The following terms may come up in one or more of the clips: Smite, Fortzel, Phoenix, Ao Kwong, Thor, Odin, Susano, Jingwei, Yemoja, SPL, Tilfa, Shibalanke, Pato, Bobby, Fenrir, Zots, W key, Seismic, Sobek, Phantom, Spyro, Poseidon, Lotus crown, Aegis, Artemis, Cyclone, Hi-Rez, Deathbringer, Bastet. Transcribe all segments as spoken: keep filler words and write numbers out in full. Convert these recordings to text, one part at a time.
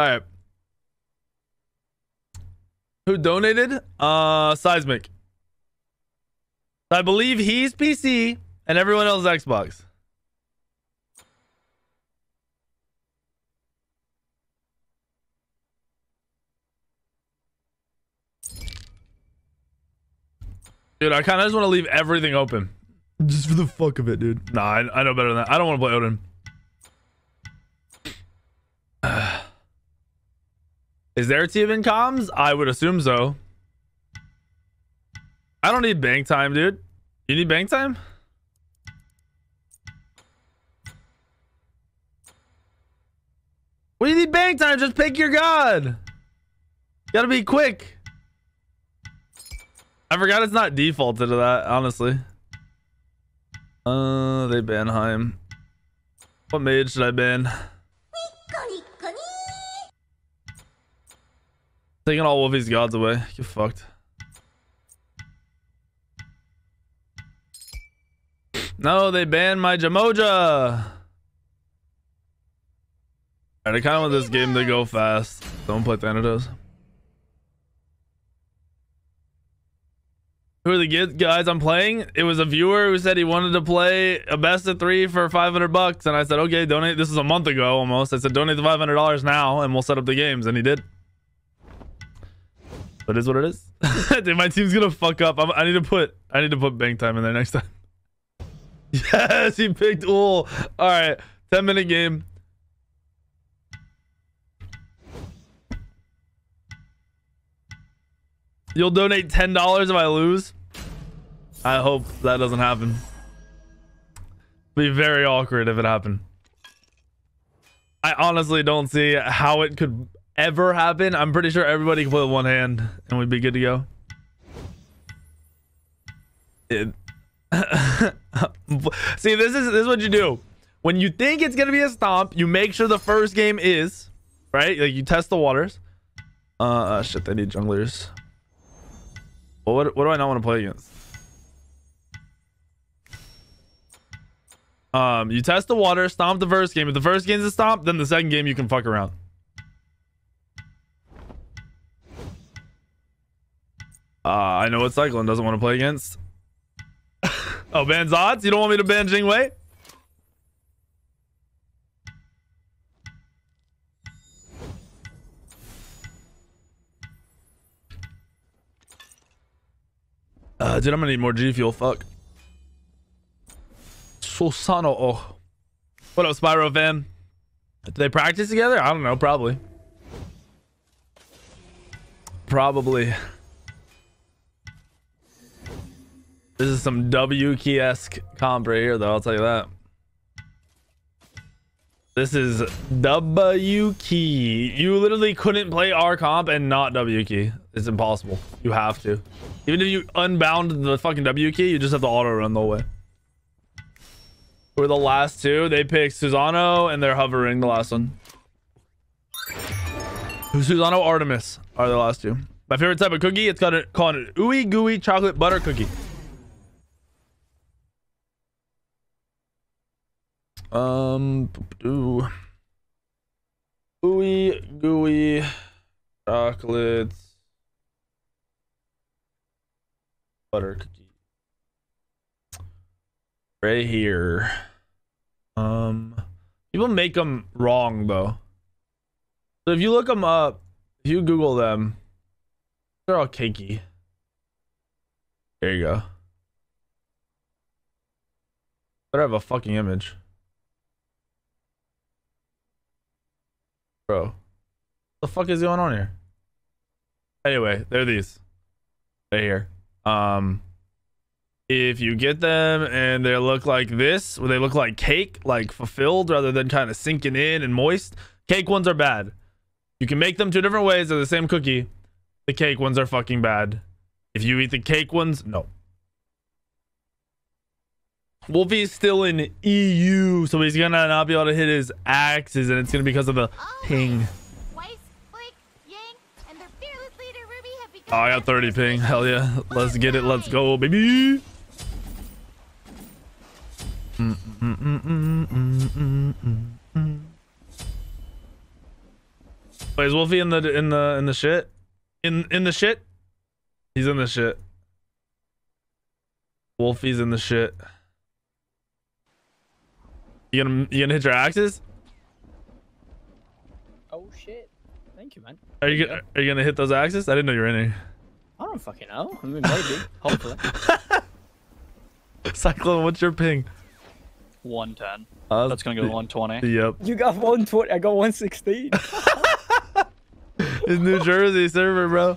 Alright. Who donated? Uh, Seismic. I believe he's P C and everyone else is Xbox. Dude, I kind of just want to leave everything open. Just for the fuck of it, dude. Nah, I, I know better than that. I don't want to play Odin. Uh, is there a team in comms? I would assume so. I don't need bank time, dude. You need bank time? What do you need bank time? Just pick your god. You gotta be quick. I forgot it's not defaulted to that, honestly. Uh, they ban Heim. What mage should I ban? Taking all Wolfie's gods away. Get fucked. No, they banned my Jamocha. Alright, I kind of want this game to go fast. Don't play Thanatos. Who are the guys I'm playing? It was a viewer who said he wanted to play a best of three for five hundred bucks, and I said, okay, donate. This was a month ago almost. I said, donate the five hundred dollars now, and we'll set up the games, and he did. But it is what it is. Dude, my team's gonna fuck up. I'm, I need to put I need to put bank time in there next time. Yes, he picked Ool. All right, ten minute game. You'll donate ten dollars if I lose? I hope that doesn't happen. It'd be very awkward if it happened. I honestly don't see how it could ever happen. I'm pretty sure everybody can play with one hand and we'd be good to go. It... See, this is this is what you do. When you think it's gonna be a stomp, you make sure the first game is, right? Like you test the waters. Uh, shit, they need junglers. Well, what, what do I not want to play against? Um, you test the water, stomp the first game. If the first game is a stomp, then the second game you can fuck around. Uh, I know what Cyclone doesn't want to play against. Oh, ban Zots? You don't want me to ban Jingwei? Uh, dude, I'm gonna need more G Fuel. Fuck. Susano. Oh. What up, Spyro fan? Do they practice together? I don't know. Probably. Probably. This is some W key esque comp right here, though. I'll tell you that. This is W key. You literally couldn't play our comp and not W key. It's impossible. You have to. Even if you unbound the fucking W key, you just have to auto run the way. We're the last two. They pick Susano and they're hovering the last one. Susano Artemis are the last two. My favorite type of cookie. It's called a, called an ooey gooey chocolate butter cookie. Um, ooh, ooey gooey chocolate butter cookie right here. Um, people make them wrong though. So if you look them up, if you Google them, they're all cakey. There you go. Better have a fucking image. Bro, what the fuck is going on here? Anyway, they're these. They're here. Um, if you get them and they look like this, where they look like cake, like fulfilled rather than kind of sinking in and moist, cake ones are bad. You can make them two different ways. They're the same cookie. The cake ones are fucking bad. If you eat the cake ones, no. Wolfie's still in E U, so he's gonna not be able to hit his axes, and it's gonna be because of the ping. Oh, I got thirty ping. Hell yeah. Let's get it. Let's go, baby. Mm, mm, mm, mm, mm, mm, mm. Wait, is Wolfie in the in the in the shit? In in the shit? He's in the shit. Wolfie's in the shit. You gonna you gonna hit your axes? Oh shit! Thank you, man. Are you, you go. are you gonna hit those axes? I didn't know you were in here. I don't fucking know. I mean, maybe. Hopefully. Cyclone, what's your ping? one ten. Uh, That's gonna go one twenty. Yep. You got one twenty. I got one sixteen. It's New Jersey server, bro.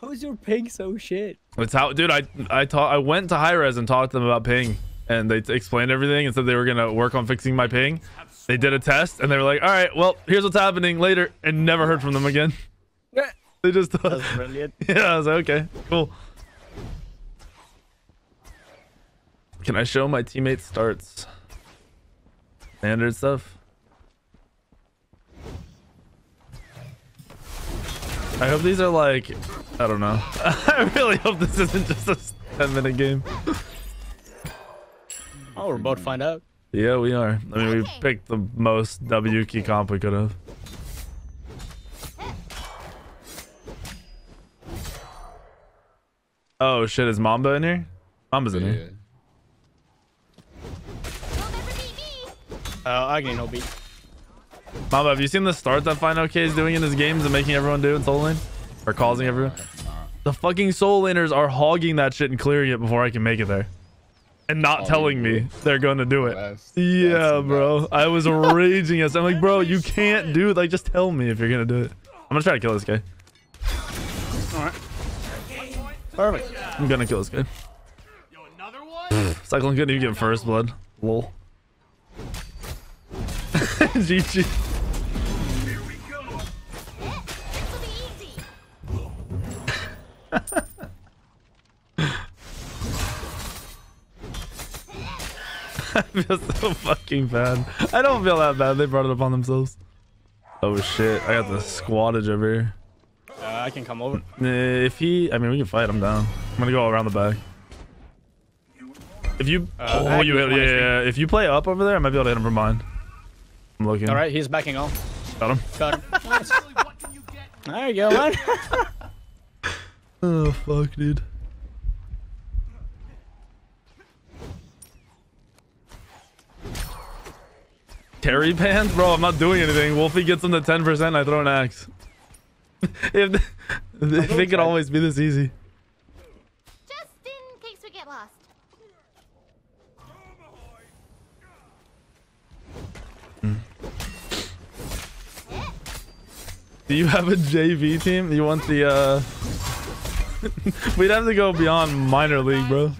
How's your ping so shit? It's how, dude. I I taught. I went to Hi-Rez and talked to them about ping, and they t explained everything and said they were gonna work on fixing my ping. They did a test and they were like, "All right, well, here's what's happening later," and never heard from them again. They just. That was brilliant. Yeah, I was like, okay, cool. Can I show my teammates starts? Standard stuff. I hope these are like, I don't know. I really hope this isn't just a ten minute game. Oh, we're about to find out. Yeah, we are. I mean, we picked the most W key comp we could have. Oh shit, is Mamba in here? Mamba's in yeah. here. Uh, Agni no beat. Mamba, have you seen the start that Final K is doing in his games and making everyone do in soul lane? Or causing everyone? The fucking soul laners are hogging that shit and clearing it before I can make it there. And not oh, telling me they're going to do it. That's, yeah, that's bro. I was raging at I'm like, bro, you can't do it. Like, just tell me if you're going to do it. I'm going to try to kill this guy. All right. Perfect. I'm going to kill this guy. Yo, another one? Cyclone couldn't even get first blood. Lol. G G. Here we go. This will be easy. I feel so fucking bad. I don't feel that bad. They brought it upon themselves. Oh shit! I got the squadage over here. Uh, I can come over. If he, I mean, we can fight. I'm down. I'm gonna go around the back. If you, uh, oh, you, yeah, yeah. If you play up over there, I might be able to hit him from mine. I'm looking. All right, he's backing off. Got him. Got him. Nice. There you go, man. Oh fuck, dude. Terry pants, bro. I'm not doing anything. Wolfie gets them to ten percent. I throw an axe. If the, if it could always be this easy. Just in case we get lost. Mm. Do you have a J V team? You want the? uh We'd have to go beyond minor league, bro.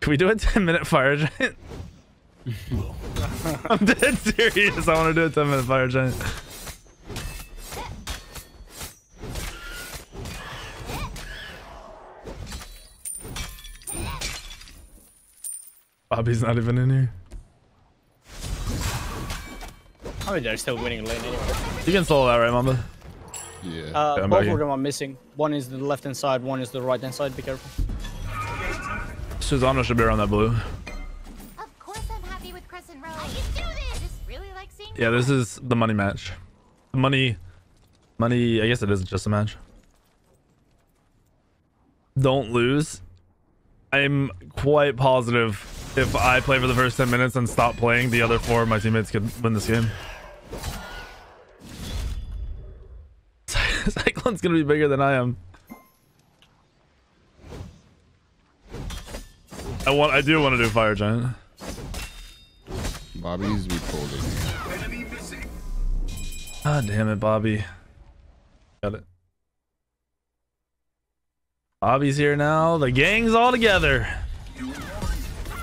Can we do a ten minute fire giant? I'm dead serious. I want to do a ten minute fire giant. Bobby's not even in here. I mean, they're still winning lane anyway. You can solo that, right, Mamba? Yeah. Uh, yeah, both of them are missing. One is the left hand side. One is the right hand side. Be careful. Susano should be around that blue. Yeah, this is the money match. The money, money. I guess it is just a match. Don't lose. I'm quite positive if I play for the first ten minutes and stop playing, the other four of my teammates could win this game. Cyclone's gonna be bigger than I am. I want. I do want to do fire giant. Bobby needs to be pulled in. God damn it, Bobby. Got it. Bobby's here now. The gang's all together.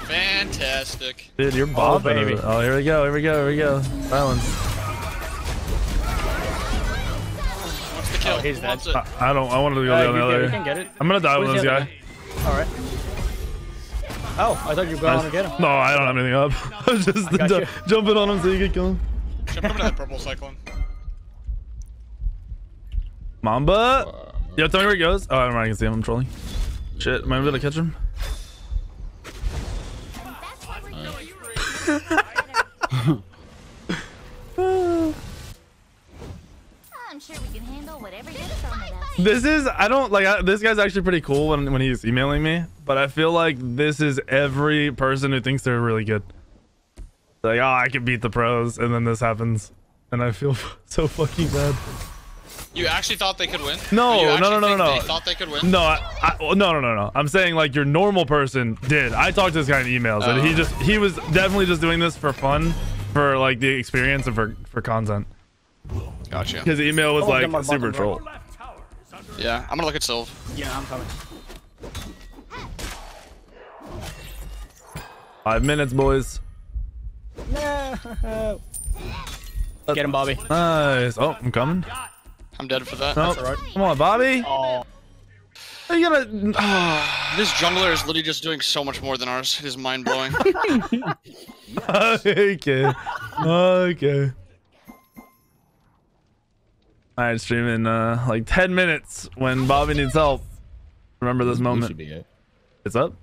Fantastic. Dude, you're bobbing. Oh, baby. Oh, here we go. Here we go. Here we go. Silence. What's the kill? Oh, he's dead. I, I don't. I wanted to go uh, down there. Can get it. I'm gonna die with this guy. All right. Oh, I thought you were going on to get him. No, I don't have anything up. I was just I ju you. jumping on him so you could kill him. Jump over to that purple cyclone. Mamba! Uh, Yo, tell me where he goes. Oh, never mind, I can see him. I'm trolling. Shit, am I able to catch him? Uh. I'm sure we can handle whatever gets thrown at us. This is, I don't like, I, this guy's actually pretty cool when, when he's emailing me, but I feel like this is every person who thinks they're really good. Like, oh, I can beat the pros, and then this happens, and I feel so fucking bad. You actually thought they could win? No, no, no, no, no. You thought they could win? No, I, I, no, no, no, no. I'm saying like your normal person did. I talked to this guy in emails, oh. and he just, he was definitely just doing this for fun, for like the experience and for, for content. Gotcha. His email was oh, like bottom super bottom troll. Yeah, I'm gonna look at Sylv. Yeah, I'm coming. Five minutes, boys. No. Get him, Bobby. Nice. Oh, I'm coming. I'm dead for that. Nope. That's all right. Come on, Bobby. Oh. Are you gonna... This jungler is literally just doing so much more than ours. It is mind-blowing. Okay. Okay. All right, stream in uh, like ten minutes when Bobby needs help. Remember this moment. Be it. It's up?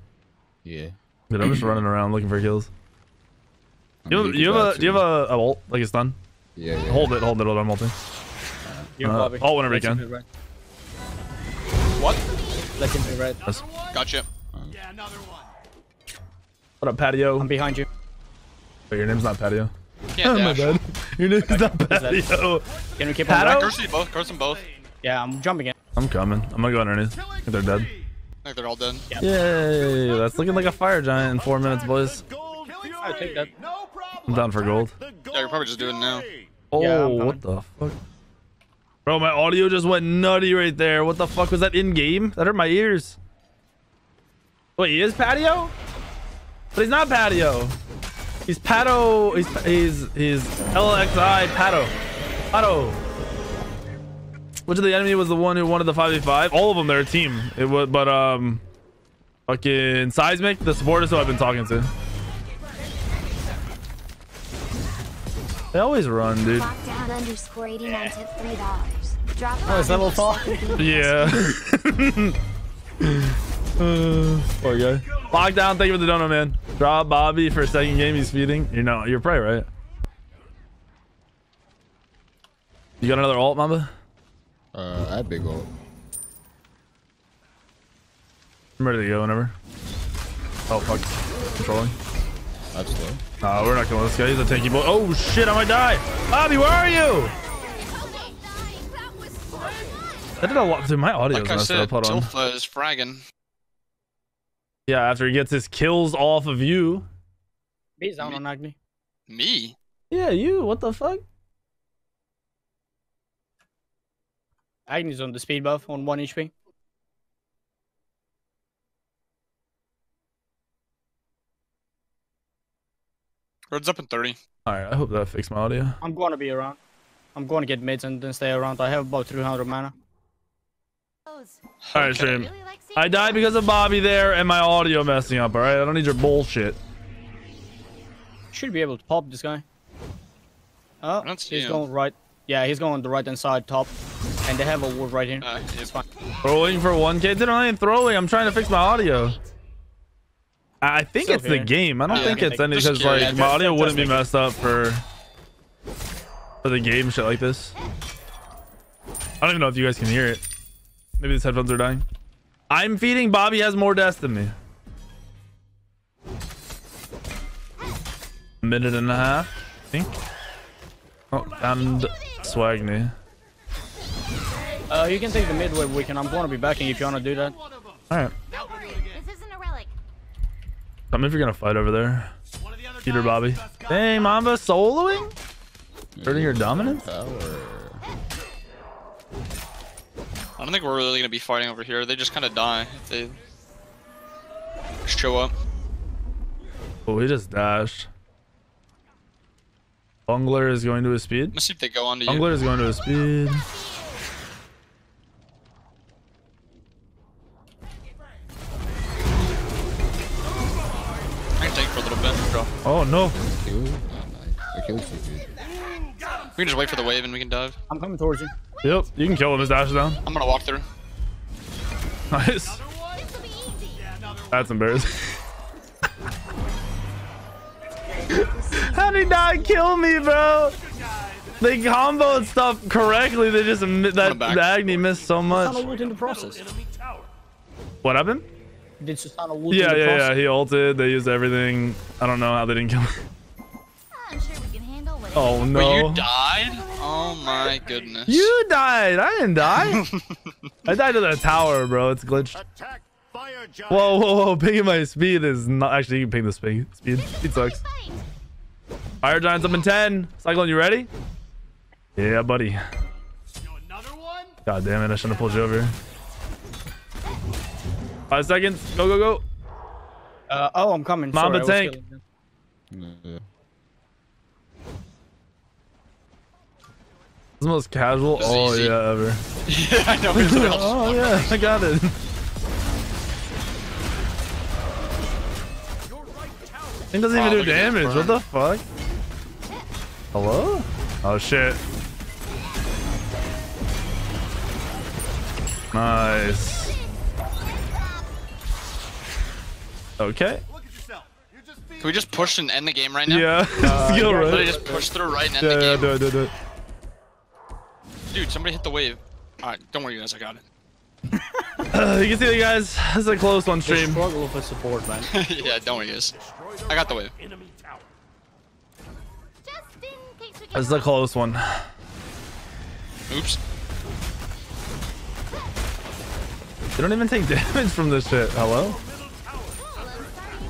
Yeah. Dude, I'm just running around looking for kills. I mean, you, you, you have a, do you have a, a ult? Like it's done? Yeah, yeah. Hold it, hold it, hold it. I'm ulting. Uh, oh, whenever you can. Right. What? Legendary red. Yes. Gotcha. Um. Yeah, another one. What up, Patio? I'm behind you. But your name's not Patio. Can't oh, my bad. Your name's okay. not Patio. Can we keep Patio? Curse them both. Curse them both. Yeah, I'm jumping in. I'm coming. I'm gonna go underneath. I think they're dead. I think they're all dead. Yep. Yay! That's looking like a fire giant in four minutes, boys. I take that. No problem. I'm down for gold. Yeah, you're probably just doing it now. Oh, yeah, what the fuck? Bro, my audio just went nutty right there. What the fuck was that in game? That hurt my ears. Wait, he is Patio? But he's not Patio. He's Pato. He's he's he's L X I Pato. Pato. Which of the enemy was the one who wanted the five v five? All of them. They're a team. It was, but um, fucking Seismic, the support is who I've been talking to. They always run, dude. Oh, is that little fall? Yeah. uh, poor guy. Lockdown, thank you for the dono, man. Drop Bobby for second game he's feeding. You know, you're probably right. You got another ult, Mamba? Uh, I had big ult. I'm ready to go whenever. Oh, fuck. Controlling. That's low. Uh, we're not killing this guy. He's a tanky boy. Oh shit, I might die. Bobby, where are you? That did a lot. Dude, my audio is messed up. Hold on. Tilfa is fragging. Yeah, after he gets his kills off of you. He's down on Agni. Me? Yeah, you. What the fuck? Agni's on the speed buff on one H P. Red's up in thirty. Alright, I hope that fixed my audio. I'm going to be around. I'm going to get mids and then stay around. I have about three hundred mana. Alright, stream. I died because of Bobby there and my audio messing up, alright? I don't need your bullshit. Should be able to pop this guy. Oh, he's going right. Yeah, he's going the right hand side top. And they have a ward right here. Uh, it's fine. Throwing for one K? Didn't I ain't throwing. I'm trying to fix my audio. I think Still it's here. the game. I don't yeah, think it's any because like yeah, my audio wouldn't be messed up for for the game shit like this. I don't even know if you guys can hear it. Maybe these headphones are dying. I'm feeding. Bobby has more deaths than me. A minute and a half, I think. Oh, I'm swagging. Uh, you can take the midway weekend. I'm going to be backing if you want to do that. All right. Tell me if you're gonna fight over there. The Peter Bobby. Dang, Mamba soloing? Hurting your dominance? Power. I don't think we're really gonna be fighting over here. They just kinda die if they show up. Oh, he just dashed. Bungler is going to his speed. Let's see if they go on to you. Bungler is going to his speed. Oh no! We can just wait for the wave and we can dive. I'm coming towards you. Yep, you can kill him. His dash is down. I'm gonna walk through. Nice. That's embarrassing. How did he not kill me, bro? They comboed stuff correctly. They just that the Agni missed so much. Susano ulted in the process. What happened? Did Susano ult yeah, in the yeah, process? Yeah, yeah, he ulted. They used everything. I don't know how they didn't kill me. I'm sure we can handle whatever. Oh no! Well, you died? Oh my goodness! You died! I didn't die. I died to the tower, bro. It's glitched. Attack. Whoa, whoa, whoa, picking my speed is not actually. You can ping the speed. Speed, speed sucks. Fire Giant's up in ten. Cyclone, you ready? Yeah, buddy. God damn it, I shouldn't have pulled you over. Five seconds. Go, go, go. Uh, oh, I'm coming. Mamba Sorry, tank. Yeah. It's the most casual. Oh, easy. Yeah, ever. Yeah, I know. Oh, yeah, I got it. It doesn't even oh, do damage. What the fuck? Hello? Oh shit. Nice. Okay. Can we just push and end the game right now? Yeah. Uh, Skill right. Literally just push through right and end yeah, the game. Yeah, do it, do it, do it. Dude, somebody hit the wave. Alright, don't worry guys, I got it. uh, you can see it, guys. This is a close one stream. Struggle for support, man. Yeah, don't worry, guys. I got the wave. This is a close one. Oops. They don't even take damage from this shit. Hello?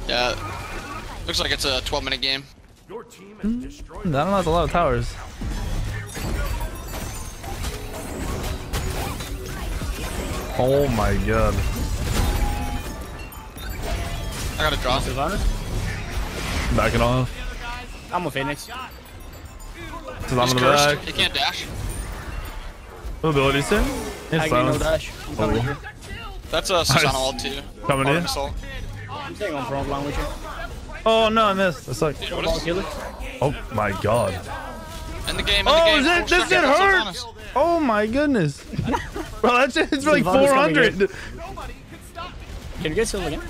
Yeah. Looks like it's a twelve minute game. Mm-hmm. I don't know. That's a lot of towers. Oh my god. I got a draw. Back it off. I'm a Phoenix. Susano in the back. He can't dash. No ability soon. I can no dash. Oh. That's a Susano ult too. Coming in. I'm staying on front line with you. Oh no, I missed. I suck. Dude, is... Oh my god. End the game, end oh, the game. That, oh, this shit hurts. Oh my goodness. Bro, that shit's like four hundred. Can you get still again?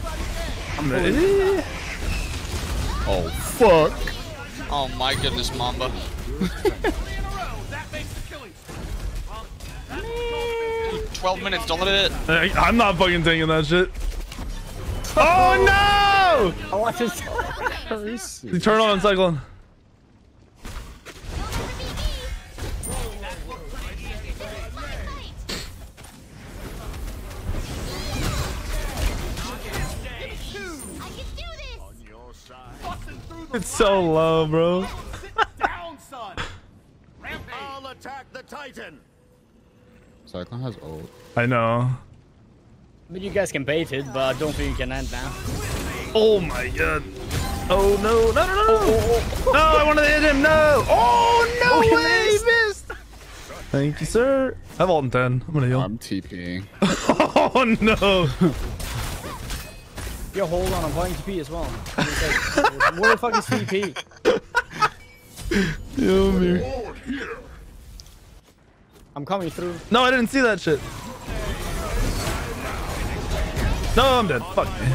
I'm ready. Oh, fuck. Oh my goodness, Mamba. twelve minutes, don't let it hit. I'm not fucking taking that shit. Oh no! Oh, I just. Turn on, Cyclone. It's so low, bro. I'll attack the Titan. Cyclone has ult. I know. But you guys can bait it, but I don't think you can end now. Oh my god. Oh no, no, no, no. Oh, oh. No, I wanted to hit him. No. Oh, no oh, way. Missed. missed. Thank you, sir. I have ult in ten. I'm going to heal. I'm TPing. Oh no. Yo, hold on, I'm buying T P as well. Like, where the fuck is T P? Yo, man. I'm coming through. No, I didn't see that shit. No, I'm dead. Fuck me.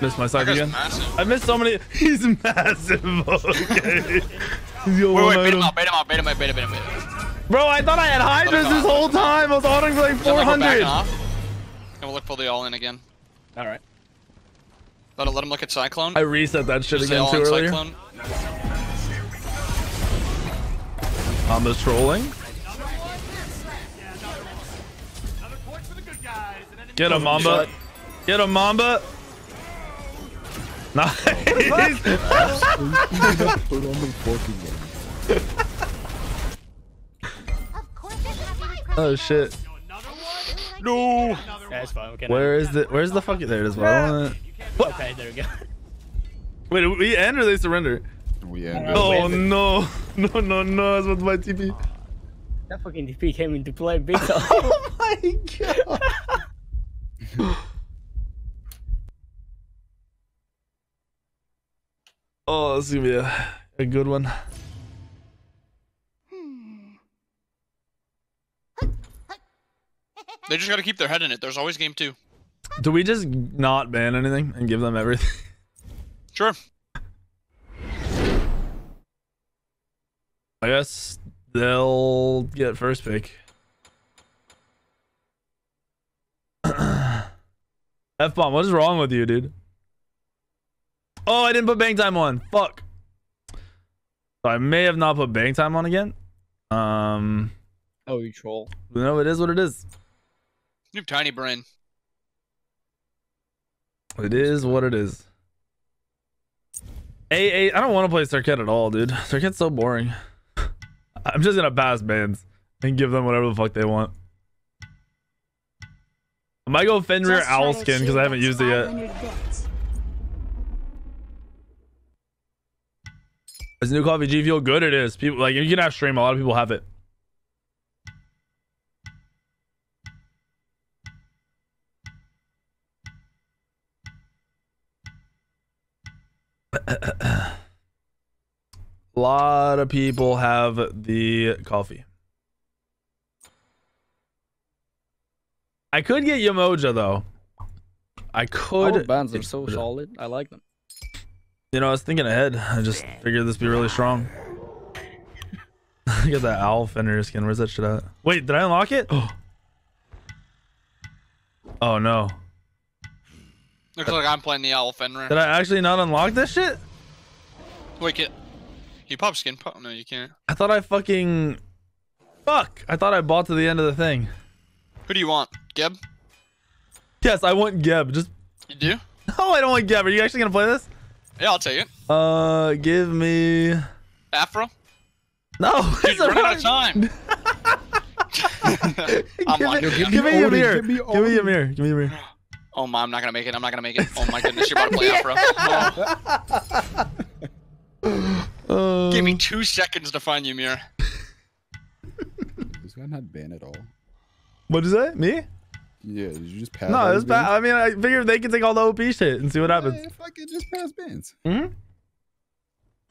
Missed my side again. Massive. I missed so many. He's massive. Okay. Yo, wait, wait, beat him up, beat him up, beat him up, beat him up, beat him up. Bro, I thought I had Hydras this whole time. I was ordering for like four hundred. Like and we'll look for the all in again. All right. Let him, let him look at Cyclone. I reset that shit again too earlier. Mamba's trolling. Get him, Mamba. Get him, Mamba. Nice. Oh shit. No. Yeah, it's fine. Where is the Where's the fuck? There it is. Well, what? Okay, there we go. Wait, did we end or they surrender? We end. Oh no, no, no, no! I was with my T P. That fucking T P came into play, big time. Oh my god. Oh, this is gonna be a, a good one. They just gotta keep their head in it. There's always game two. Do we just not ban anything and give them everything? Sure. I guess they'll get first pick. F-bomb, what is wrong with you, dude? Oh, I didn't put bank time on. Fuck. So I may have not put bank time on again. Um. Oh, you troll. No, it is what it is. You have tiny brain. It is what it is. A A, I don't want to play Circuit at all, dude. Circuit's so boring. I'm just gonna pass bands and give them whatever the fuck they want. I might go Fenrir Owl Skin because I haven't used it yet. Bits. Is new coffee G Fuel good? It is. People like you can have stream. A lot of people have it. A lot of people have the coffee. I could get Yemoja though. I could. Our bands are so solid. I like them. You know, I was thinking ahead. I just figured this would be really strong. Look at that owl Fenrir skin. Where's that shit at? Wait, did I unlock it? Oh, oh no. Looks like I'm playing the owl Fenrir. Did I actually not unlock this shit? Wait, can you pop skin? Pop? No, you can't. I thought I fucking... Fuck! I thought I bought to the end of the thing. Who do you want? Geb? Yes, I want Geb. Just... You do? No, I don't want Geb. Are you actually gonna play this? Yeah, I'll take it. Uh, give me... Afro? No! Dude, it's you're running out of time! I'm like, give, give, give me Ymir! Give me Ymir! Give me Ymir! Oh my, I'm not gonna make it. I'm not gonna make it. Oh my goodness, you're about to play Afro. Oh. uh, Give me two seconds to find Ymir. This guy not banned at all. What is that? Me? Yeah, did you just pass? No, it's bad. I mean, I figured they can take all the O P shit and see what happens. Yeah, fucking just pass bans. Mm-hmm.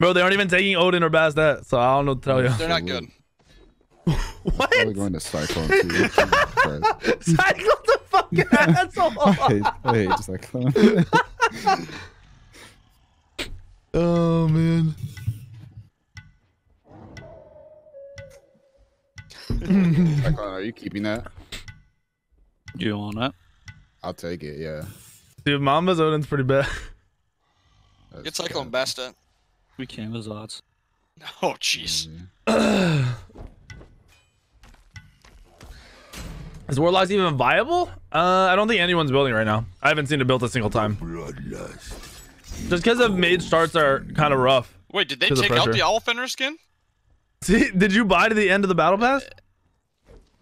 Bro, they aren't even taking Odin or Bastet, so I don't know what to tell you. They're not good. What? Probably going to Cyclone too. Cyclone's a fucking asshole. I hate Cyclone. Oh man. Cyclone, are you keeping that? You want that? I'll take it, yeah. Dude, Mamba's Odin's pretty bad. That's get Cyclone Bastet. We can with Zots. Oh jeez. Is Warlocks even viable? Uh, I don't think anyone's building right now. I haven't seen it built a single time. Bloodlust. Just because of mage starts are kind of rough. Wait, did they take out the owl Fenrir skin? See, did you buy to the end of the battle pass?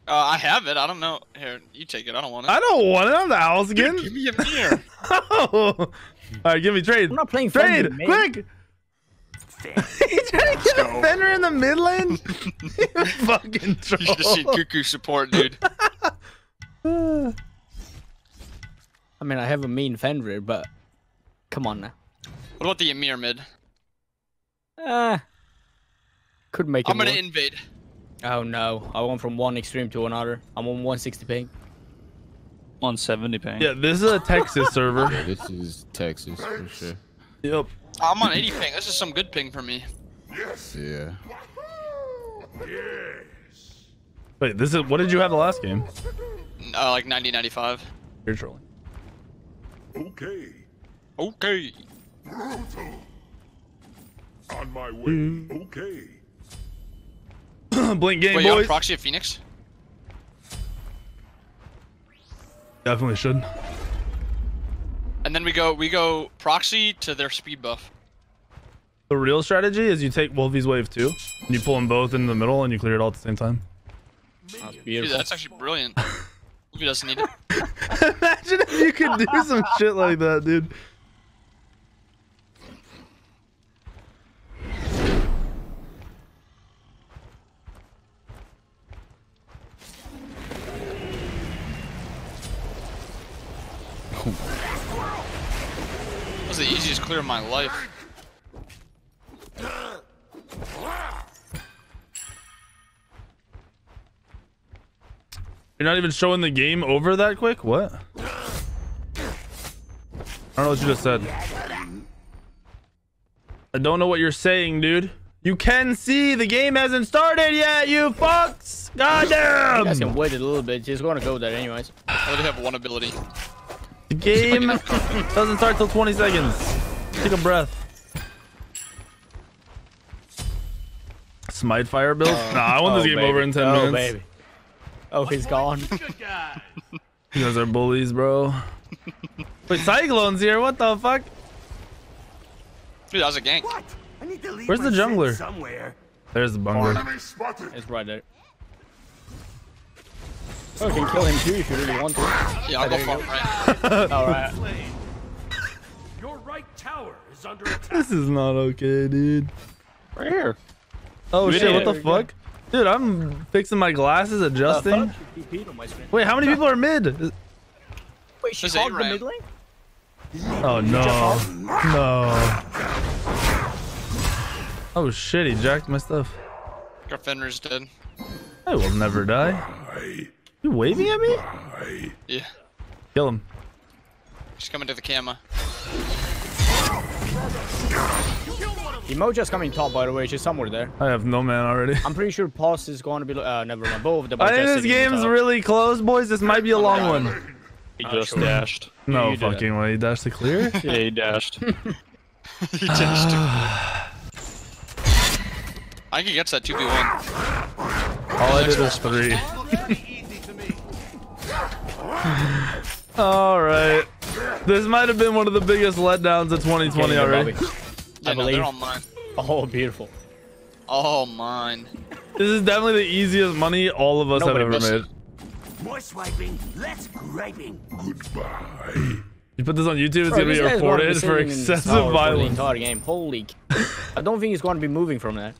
Uh, I have it. I don't know. Here, you take it. I don't want it. I don't want it. I'm the owl skin. Dude, give me a mirror. Oh. All right, give me trade. I'm not playing trade. Friendly, quick. He's trying to get a Fenrir in the mid lane? You fucking troll. You should have seen Cuckoo support, dude. I mean, I have a mean Fenrir, but come on now. What about the Ymir mid? Uh, could make it I'm gonna work. Invade. Oh no, I went from one extreme to another. I'm on one sixty ping. one seventy ping. Yeah, this is a Texas server. Yeah, this is Texas for sure. Yep. I'm on eighty ping. This is some good ping for me. Yes. Yeah. Yes. Wait, this is what did you have the last game? Uh, like ninety, ninety-five. You're trolling. Okay. Okay. Brutal. On my way. Mm. Okay. Blink game. Wait, boys. You have proxy at Phoenix? Definitely should. And then we go, we go proxy to their speed buff. The real strategy is you take Wolfie's wave two, and you pull them both in the middle, and you clear it all at the same time. Oh, dude, that's actually brilliant. Wolfie doesn't need it. Imagine if you could do some shit like that, dude. The easiest clear of my life. You're not even showing the game over that quick? What? I don't know what you just said. I don't know what you're saying, dude. You can see the game hasn't started yet, you fucks! Goddamn! You guys can wait a little bit. Just gonna go there anyways. I only have one ability. The game doesn't start till twenty seconds. Take a breath. Smite fire build? Oh, nah, I want oh, this game baby. over in ten oh, minutes. Baby. Oh, he's gone. You guys are bullies, bro. Wait, Cyclone's here. What the fuck? Dude, that was a gank. What? I need to leave. Where's the jungler? Somewhere. There's the bungler. It's right there. Oh, you can kill him too if you really want to. Yeah, I'll go for it. All right. Your right tower is under attack. This is not okay, dude. Right here. Oh shit! What the fuck? Dude, I'm fixing my glasses, adjusting. Wait, how many people are mid? Wait, she called the mid lane? Oh no! No! Oh shit! He jacked my stuff. Our Fenrir's dead. I will never die. You waving at me? Yeah. Kill him. She's coming to the camera. Yemoja's coming top, by the way. She's somewhere there. I have no man already. I'm pretty sure Pulse is going to be... Uh, never mind. Both of them. I think this game's really close, boys. This might be a long one. He just sure. dashed. No yeah, fucking way. He dashed to clear? Yeah, he dashed. He dashed to I can get that two v one. All I did was three. Alright. This might have been one of the biggest letdowns of twenty twenty okay, already. Bobby. I yeah, believe. No, they're all mine. Oh, beautiful. Oh, mine. This is definitely the easiest money all of us Nobody have ever made. It. More swiping, less griping. Goodbye. You put this on YouTube, it's Bro, gonna be reported be for excessive violence. For the entire game. Holy! I don't think he's gonna be moving from that.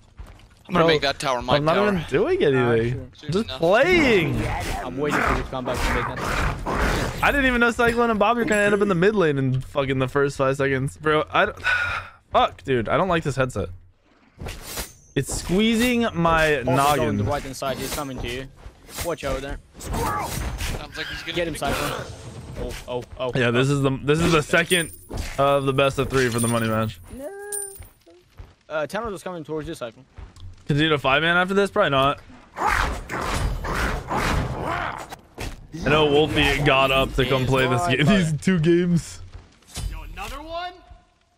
I'm gonna Bro, make that tower my I'm tower. I'm not even doing anything. Uh, sure. Just no. playing. I'm waiting for you to come back to make that. I didn't even know Cyclone and Bobby were gonna end up in the mid lane in fucking the first five seconds. Bro, I don't. Fuck, dude, I don't like this headset. It's squeezing my also noggin. On the right hand side, he's coming to you. Watch out there. Squirrel! Sounds like he's gonna get him, Cyclone. Oh, oh, oh. Yeah, this is the this is the second of the best of three for the money match. No. Uh, Thanatos is coming towards you, Cyclone. Can you do a five man after this? Probably not. I know Wolfie got up to come play this game. These two games.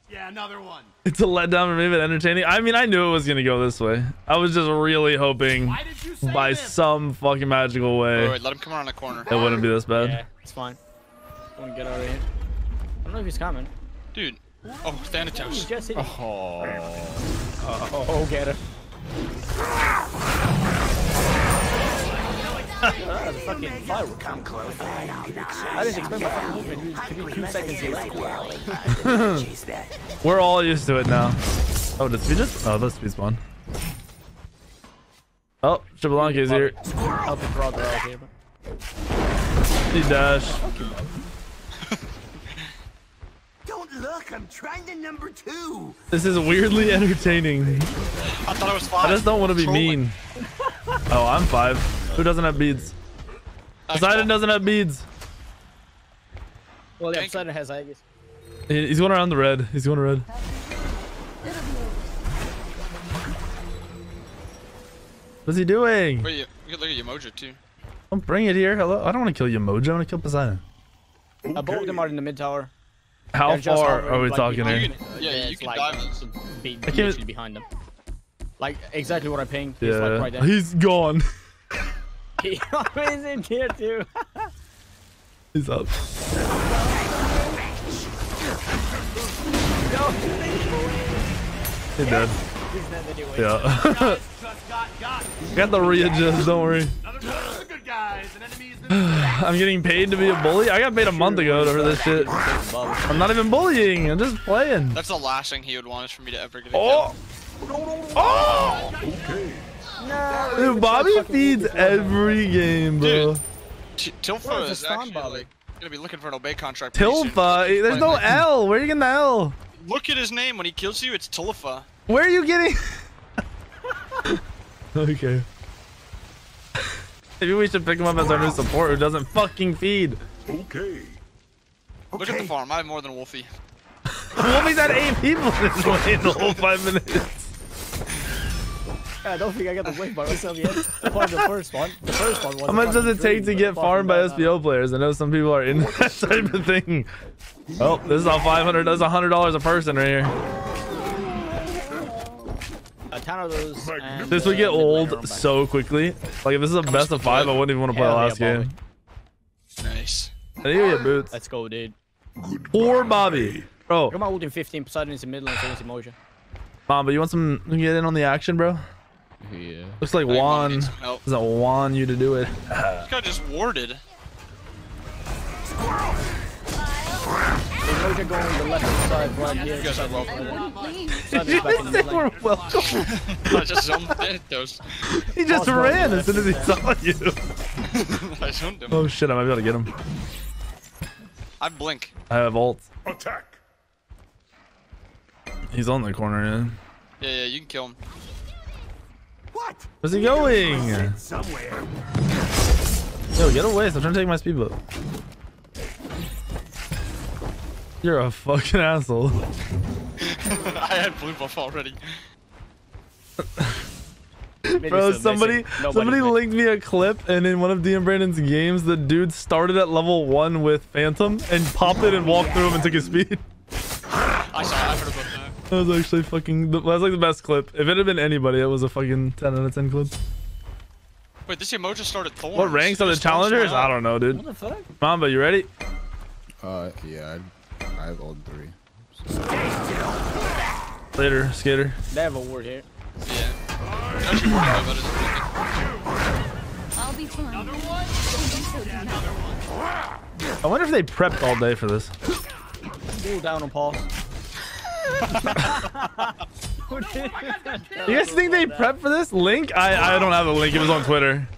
Yeah, another one. It's a letdown for me, but entertaining. I mean, I knew it was gonna go this way. I was just really hoping by this? some fucking magical way. Wait, wait, let him come around the corner. It wouldn't be this bad. Yeah, it's fine. Wanna get out of here? I don't know if he's coming. Dude. Oh, Thanatos. Oh. Oh, oh, get him. That's a fucking Spyro. Come close. I didn't expect my fucking movement to be two seconds here. We're all used to it now. Oh, did speed just? Oh, that's speed spawn. Oh, Shibalanke is here. Help him draw the out here, bro. He dashed. Don't look, I'm trying to number two. This is weirdly entertaining. I thought I was five. I just don't want to be mean. Oh, I'm five. Who doesn't have beads? Poseidon doesn't have beads. Well, yeah, Poseidon has, I guess. He, he's going around the red. He's going red. What's he doing? Wait, you can look at Yemoja too. Don't bring it here. Hello. I don't want to kill Yemoja. I want to kill Poseidon. Okay. I both of them are in the mid tower. How They're far are we like talking here? You can, yeah, yeah, you can like dive some beat literally behind them. Like exactly what I pinged. Yeah. He's like right there. He's gone. He's in here too. He's up. He's dead. He's dead anyway. Yeah. Got the readjust, don't worry. I'm getting paid to be a bully? I got paid a month ago over this shit. I'm not even bullying, I'm just playing. That's the last thing he would want is for me to ever get a Oh! Oh! Okay. No, dude, Bobby feeds every game, bro. Dude, Tilfa is actually like, gonna be looking for an obey contract. Tilfa? There's no L. Where are you getting the L? Look at his name. When he kills you, it's Tilfa. Where are you getting? Okay. Maybe we should pick him up as our new support who doesn't fucking feed. Okay. Look okay. at the farm. I have more than Wolfie. Wolfie's had eight people this way in the whole five minutes. I don't think I got the win by myself yet. Probably the first one. The first one was How much does it take to get farmed by S P O players? I know some people are in that type of thing. Oh, this is on five hundred. That's one hundred dollars a person right here. A ton of those. And, this would get uh, old so quickly. Like, if this is a best of five, I wouldn't even want to play last yeah, game. Nice. I think we get boots. Let's go, dude. Poor Bobby. Bro. Come on, holding fifteen Poseidon's in middle and so is Yemoja. Mamba, you want some? You get in on the action, bro? Yeah. Looks like Juan doesn't want you to do it. This guy just warded. Squirrel! Yemoja going to the left side blind here. You guys are welcome. Did you just say we're welcome? I just zoomed Thanatos. He just ran as soon as he saw you. I zoomed him. Oh shit, I might be able to get him. I blink. I have ult. Attack! He's on the corner, man. Yeah, yeah, you can kill him. What? Where's he going? Somewhere. Yo, get away! So I'm trying to take my speedboat. You're a fucking asshole. I had blue buff already. Bro, somebody somebody linked me a clip, and in one of Dean Brandon's games, the dude started at level one with Phantom and popped it and walked through him and took his speed. I saw. I heard about that. That was actually fucking. That was like the best clip. If it had been anybody, it was a fucking ten out of ten clip. Wait, this Yemoja started thorns. What ranks are the challengers? I don't know, dude. What the fuck? Mamba, you ready? Uh, yeah, I, I have all three. So. Later, skater. They have a ward here. Yeah. I'll be fine. Another one. I wonder if they prepped all day for this. Ooh, down on Paul. You guys think they prepped for this? Link? I I don't have a link. It was on Twitter.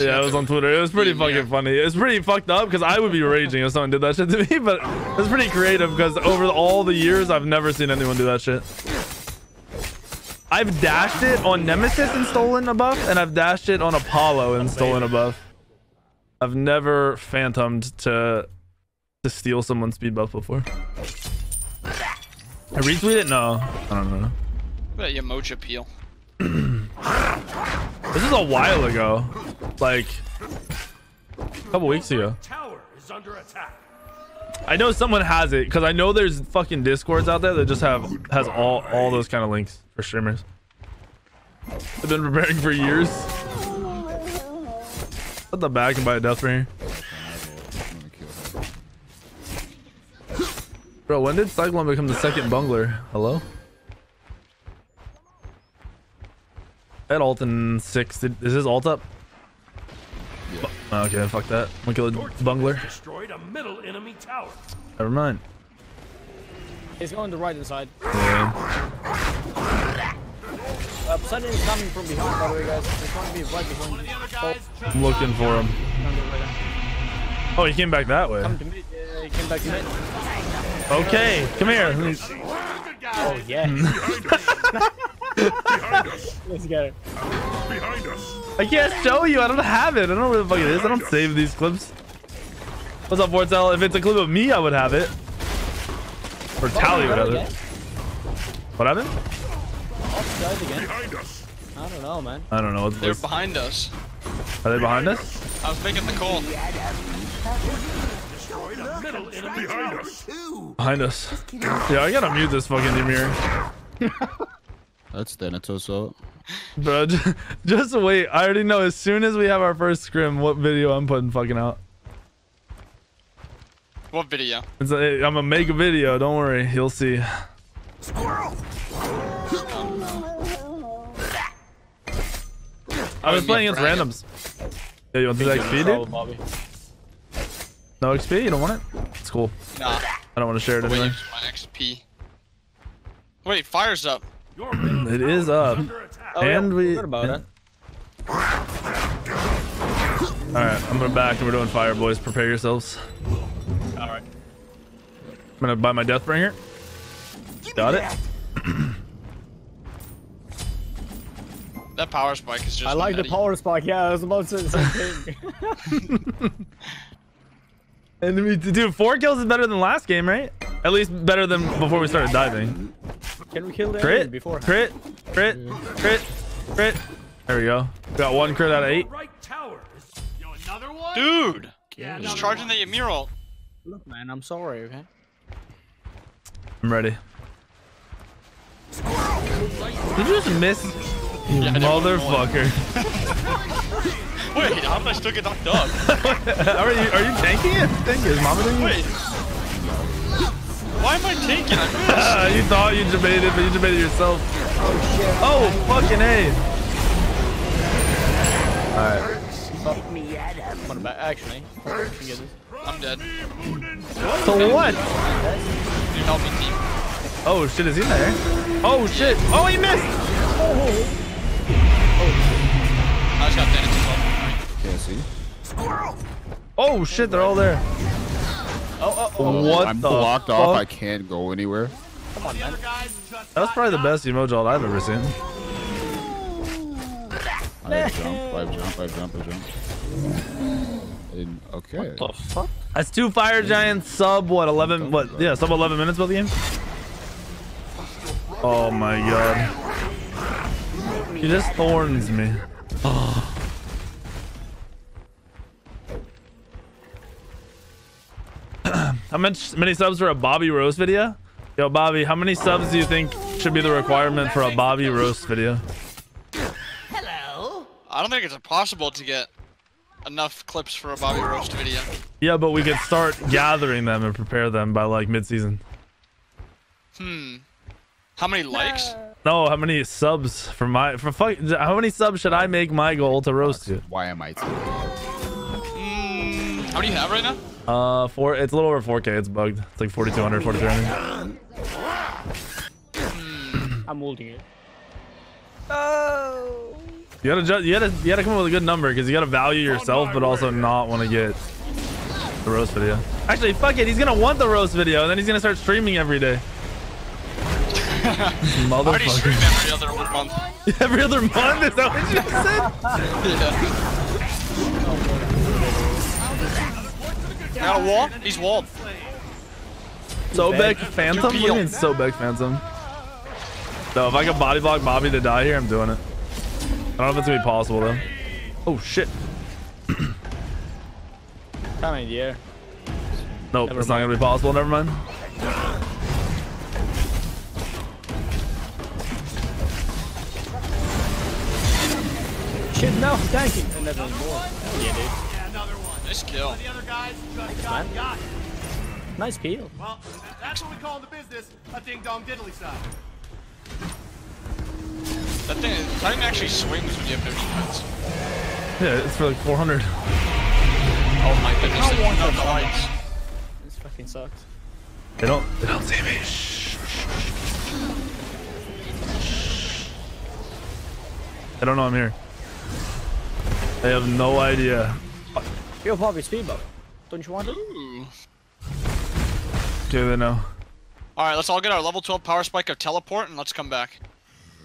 Yeah, it was on Twitter. It was pretty fucking funny. It's pretty fucked up because I would be raging if someone did that shit to me. But it's pretty creative because over all the years, I've never seen anyone do that shit. I've dashed it on Nemesis and stolen a buff, and I've dashed it on Apollo and stolen a buff. I've never phantomed to. To steal someone's speed buff before. I retweet it? No. I don't know. What about Yemoja peel? This is a while ago. Like, a couple weeks ago. Tower is under attack. I know someone has it, because I know there's fucking Discords out there that just have has all, all those kind of links for streamers. I've been preparing for years. Put the back and buy a Deathbringer. Bro, when did Cyclone become the second bungler? Hello? At ult in six. Did, is his ult up? Yeah. Oh, okay, fuck that. I'm gonna kill a bungler. Destroyed a middle enemy tower. Never mind. He's going to right inside. Yeah. Uh, Poseidon is coming from behind, by the way, guys. He's going to be right behind you. Oh. I'm looking for him. Oh, he came back that way. Come to me. Yeah, he came back to me. Okay, come here. Oh yeah. Behind us. Let's get it. Behind us. I can't show you. I don't have it. I don't know where the fuck it is. I don't save these clips. What's up, Fortzel? If it's a clip of me, I would have it. Or Tally would have it. What happened? Offside again. Behind us. I don't know, man. I don't know. They're behind us. Are they behind us? I was making the call. Behind us. Behind us. Yeah, I gotta mute this fucking Ymir. That's Thanatos out. Bro, just, just wait. I already know as soon as we have our first scrim what video I'm putting fucking out. What video? It's a, I'm gonna make a video. Don't worry. You'll see. Squirrel. I was playing against randoms. Yeah, you want to do that X P, dude? Bobby. No X P? You don't want it? It's cool. Nah. I don't want to share it anyway. Wait, my X P. Wait, fire's up. It is up. Oh, and yeah, we... we about it. Alright, I'm going back and we're doing fire, boys. Prepare yourselves. Alright. I'm going to buy my Deathbringer. Got it. That power spike is just... I like the power spike. Yeah, I was about to say the same thing. And we, dude, four kills is better than last game, right? At least better than before we started diving. Can we kill that crit before? Crit, crit, crit, crit. There we go. Got one crit out of eight. Dude, yeah, just charging the Ymir ult. Look, man, I'm sorry, okay? I'm ready. Did you just miss? Yeah, motherfucker. Wait, how did I still get knocked up? are, you, are you tanking it? Think is Mama doing Wait. It? Why am I tanking? I you thought you debated, but you debated yourself. Oh, fucking A. Alright. What about, actually? I'm dead. So what? Dude, help me, team. Oh shit, is he there? Oh shit. Oh, he missed. Oh. I just got Thanatos. Can't see. Squirrel. Oh shit, they're all there. Oh, oh, oh. What I'm the blocked fuck? Off. I can't go anywhere. Come on, man. That was probably the best Yemoja I've ever seen. I jump, I jump, I jump, I jump. And, okay. What the fuck? That's two fire giants. Sub what? Eleven? What? Yeah, sub eleven minutes about the game. Oh my god. She just thorns me. Oh. How much many subs for a Bobby roast video? Yo, Bobby, how many subs do you think should be the requirement for a Bobby roast video? Hello. I don't think it's impossible to get enough clips for a Bobby roast video. Yeah, but we could start gathering them and prepare them by like mid-season. Hmm. How many likes? No, how many subs for my for fuck? How many subs should I make my goal to roast you? Why am I? Mm, how do you have right now? Uh, four. It's a little over four K. It's bugged. It's like forty-two hundred, forty-three hundred. I'm holding it. Oh. You gotta ju you gotta you gotta come up with a good number because you gotta value yourself, but also not want to get the roast video. Actually, fuck it. He's gonna want the roast video, and then he's gonna start streaming every day. Motherfucker. Every other month. Every other month? Is that what you just said? Yeah. Got a wall? He's walled. Sobek Phantom? What do you mean Sobek Phantom? So if I can body block Bobby to die here, I'm doing it. I don't know if it's gonna be possible though. Oh shit. Coming here. Nope, it's not gonna be possible. Never mind. Shit, no, thank you. Another more. Yeah, dude. Yeah, another one. Nice kill. The other guys just got got. Nice peel. Well, that's what we call in the business a ding-dong diddly side. That thing, that thing actually swings when you have no defense. Yeah, it's for like four hundred. Oh my goodness, I want the lights. This fucking sucks. They don't, they don't see me. Shh. They don't know I'm here. I have no idea. Yo, Bobby, speed bump. Don't you want it? Ooh. Okay, they know. All right, let's all get our level twelve power spike of teleport and let's come back.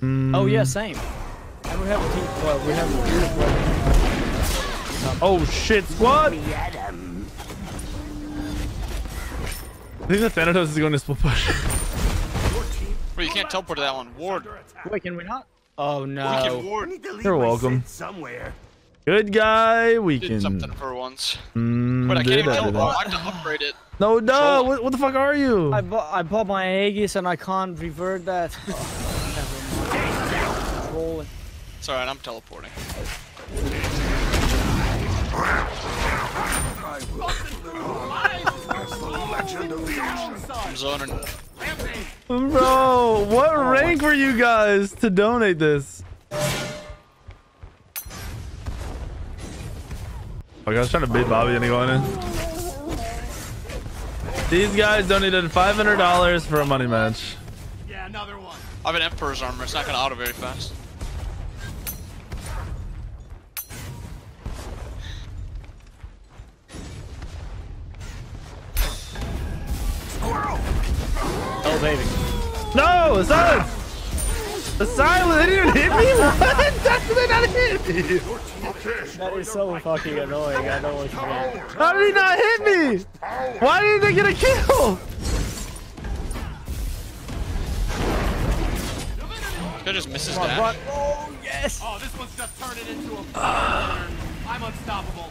Mm. Oh yeah, same. And we have a team. Well, we have a team. Oh shit, squad! I think the Thanatos is going to split push. Wait, you can't teleport to that one. Ward. Wait, can we not? Oh no. You're welcome. Somewhere. Good guy, we did can. Something for once. Mm, but I can't even teleport. I have to upgrade it. No, no. What, what the fuck are you? I bought, I bought my Aegis and I can't revert that. Oh, never mind. It's alright, I'm teleporting. I'm zoning. Bro, what rank were you guys to donate this? I was trying to beat Bobby and he going in. These guys donated five hundred dollars for a money match. Yeah, another one. I have an Emperor's armor. It's not going to auto very fast. Squirrel. Oh, baby. No, the silence. The silence. They didn't even hit me? What? That's they not hit me. That is so fucking annoying. I know what you mean. How did he not hit me? Why didn't they get a kill? Could just miss his dash. Run. Oh, yes! Oh, this one's just turning into a uh. I'm unstoppable.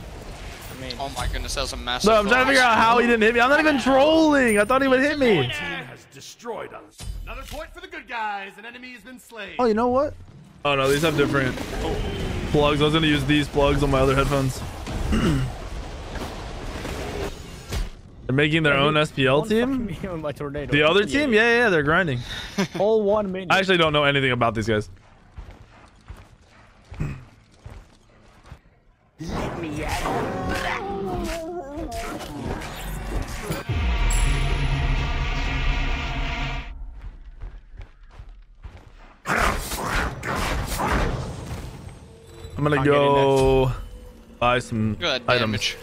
I mean, oh my goodness, that was a massive. No, I'm trying to figure out how he didn't hit me. I'm not even trolling. I thought he would hit me. Team has destroyed us. Another point for the good guys. An enemy has been slain. Oh, you know what? Oh no, these have different oh. plugs. I was gonna use these plugs on my other headphones. They're making their own S P L team. On my tornado. The other team? Yeah, yeah, they're grinding. All one minute. I actually don't know anything about these guys. Let me I'm gonna I'll go buy some Good items.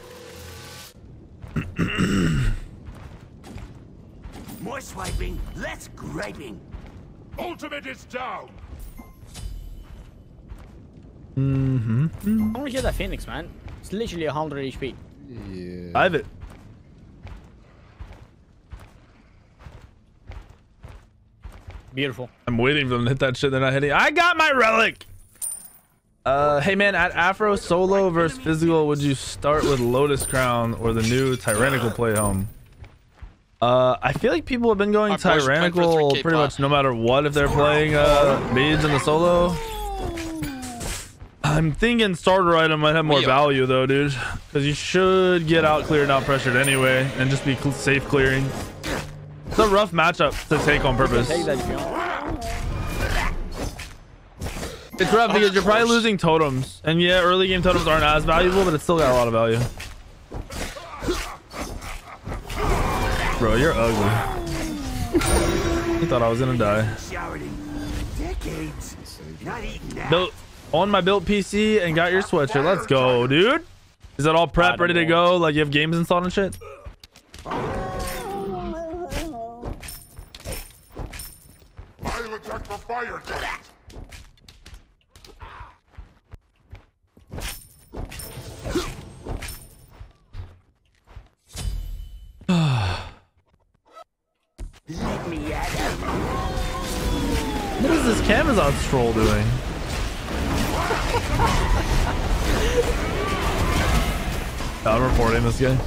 More swiping, less griping. Ultimate is down. Mm-hmm. I want to kill that Phoenix, man. It's literally one hundred H P. Yeah. I have it. Beautiful. I'm waiting for them to hit that shit. They're not hitting. I got my relic. Uh, hey man, at Afro Solo versus Physical, would you start with Lotus Crown or the new Tyrannical play home? Uh, I feel like people have been going Tyrannical pretty much no matter what if they're playing uh, Mage in the solo. I'm thinking starter item might have more value though, dude, because you should get out cleared, not pressured anyway, and just be safe clearing. It's a rough matchup to take on purpose. It's rough because you're probably losing totems, and yeah, early game totems aren't as valuable, but it's still got a lot of value. Bro, you're ugly. I thought I was gonna die. Built on my built P C and got your sweatshirt. Let's go, dude. Is that all prep, ready to go? Like you have games installed and shit? Let me at him. What is this Camazon's troll doing? I'm reporting this guy.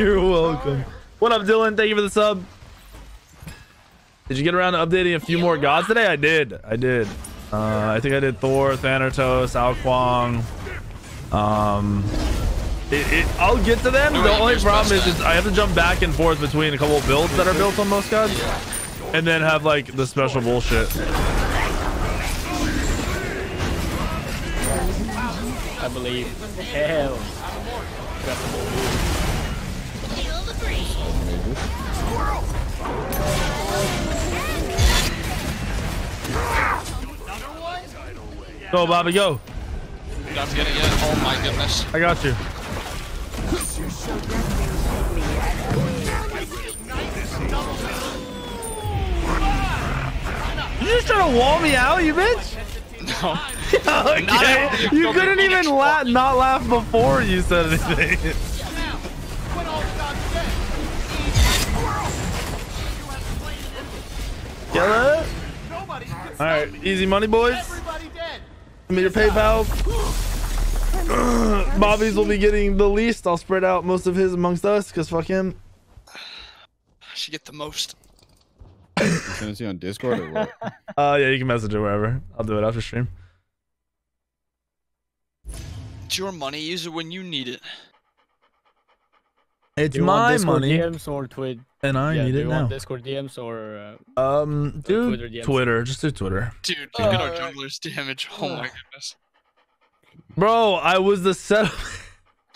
You're welcome. What up, Dylan? Thank you for the sub. Did you get around to updating a few more gods today? I did. I did. Uh, I think I did Thor, Thanatos, Ao Kwong. Um... It, it, I'll get to them. The only problem is, is I have to jump back and forth between a couple of builds that are built on most gods, and then have like the special bullshit. I believe. Hell. Go, Bobby, go. Not to get it yet. Oh my goodness. I got you. You just trying to wall me out, you bitch? No. Okay. You couldn't even laugh, not laugh before you said anything. Kill it. All right, easy money, boys. Give me your PayPal. Bobby's will be getting the least. I'll spread out most of his amongst us because fuck him. I should get the most. Can I see on Discord or what? Uh, yeah, you can message it wherever. I'll do it after stream. It's your money. Use it when you need it. It's my money. D Ms or Twitter? And I yeah, need it now. Do you want Discord D Ms or uh, um, do Twitter D Ms? Twitter. Just do Twitter. Dude, look uh, at our jungler's damage. Oh uh. my goodness. Bro, I was the setup.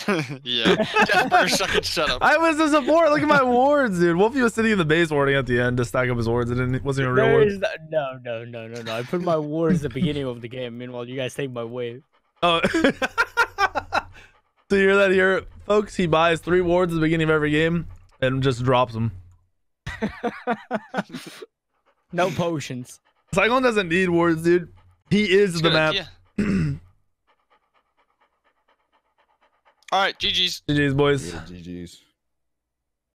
Yeah. Deathbringer setup. I was the support. Look at my wards, dude. Wolfie was sitting in the base warding at the end to stack up his wards. It didn't, wasn't even real wards. No, no, no, no, no. I put my wards at the beginning of the game. Meanwhile, you guys take my wave. Oh. So you hear that here, folks? He buys three wards at the beginning of every game and just drops them. No potions. Cyclone doesn't need wards, dude. He is That's the map. All right, G G's. G G's, boys. Yeah, G G's.